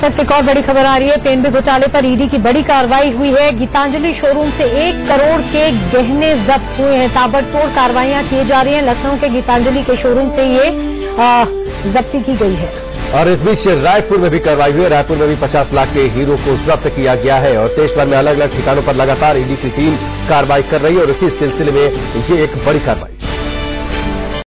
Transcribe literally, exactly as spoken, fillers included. इस वक्त एक और बड़ी खबर आ रही है। पीएनबी घोटाले पर ईडी की बड़ी कार्रवाई हुई है। गीतांजलि शोरूम से एक करोड़ के गहने जब्त हुए हैं। ताबड़तोड़ कार्रवाइयां की जा रही हैं। लखनऊ के गीतांजलि के शोरूम से ये जब्ती की गई है। और इस बीच रायपुर में भी कार्रवाई हुई है। रायपुर में भी पचास लाख के हीरो को जब्त किया गया है। और देश भर में अलग अलग ठिकानों पर लगातार ईडी की टीम कार्रवाई कर रही है और इसी सिलसिले में ये एक बड़ी कार्रवाई।